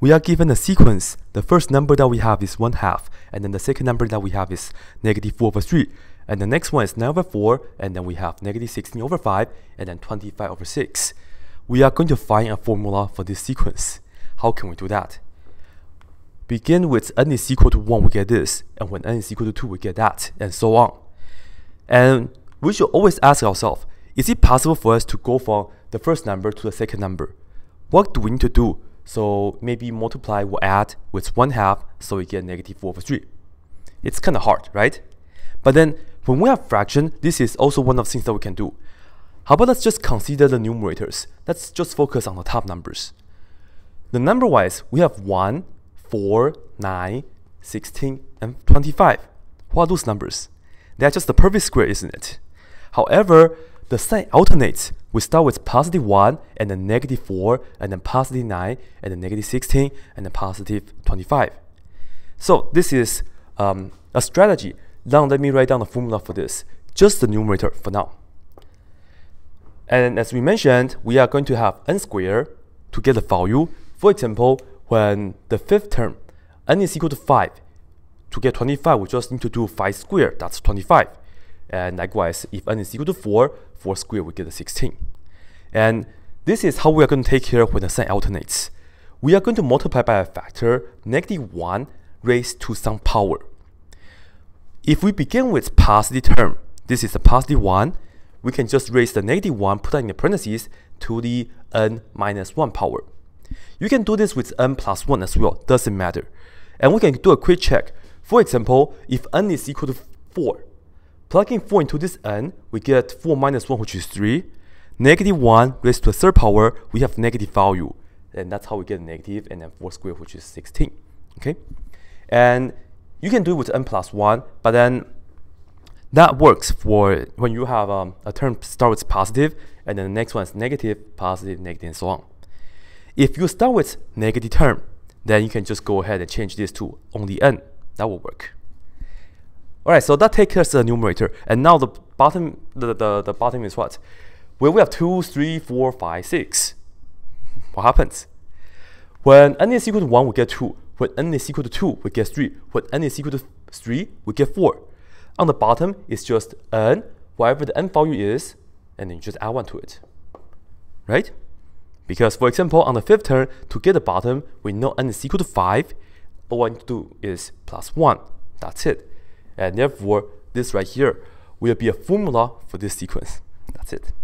We are given a sequence. The first number that we have is 1/2, and then the second number that we have is -4/3, and the next one is 9/4, and then we have -16/5, and then 25/6. We are going to find a formula for this sequence. How can we do that? Begin with n is equal to 1, we get this, and when n is equal to 2, we get that, and so on. And we should always ask ourselves, is it possible for us to go from the first number to the second number? What do we need to do? So maybe multiply or add with 1/2, so we get -4/3. It's kind of hard, right? But then when we have fraction, this is also one of the things that we can do. How about let's just consider the numerators. Let's just focus on the top numbers. The number-wise, we have 1, 4, 9, 16, and 25. What are those numbers? They are just the perfect square, isn't it? However, the sign alternates. We start with positive 1, and then -4, and then positive 9, and then -16, and then positive 25. So this is a strategy. Now let me write down the formula for this. Just the numerator for now. And as we mentioned, we are going to have n squared to get the value. For example, when the fifth term, n is equal to 5, to get 25, we just need to do 5 squared, that's 25. And likewise, if n is equal to 4, 4 squared, we get a 16. And this is how we are going to take care when the sign alternates. We are going to multiply by a factor -1 raised to some power. If we begin with positive term, this is a positive 1, we can just raise the -1, put that in the parentheses, to the n-1 power. You can do this with n+1 as well, doesn't matter. And we can do a quick check. For example, if n is equal to 4, plugging 4 into this n, we get 4 - 1, which is 3. -1 raised to a third power, we have negative value. And that's how we get a negative, and then 4 squared, which is 16. Okay? And you can do it with n+1, but then that works for when you have a term start with positive, and then the next one is negative, positive, negative, and so on. If you start with negative term, then you can just go ahead and change this to only n. That will work. Alright, so that takes us to the numerator, and now the bottom, the bottom is what? Well, we have 2, 3, 4, 5, 6. What happens? When n is equal to 1, we get 2. When n is equal to 2, we get 3. When n is equal to 3, we get 4. On the bottom, it's just n, whatever the n value is, and then you just add 1 to it. Right? Because, for example, on the fifth term, to get the bottom, we know n is equal to 5. All I need to do is +1. That's it. And therefore, this right here will be a formula for this sequence. That's it.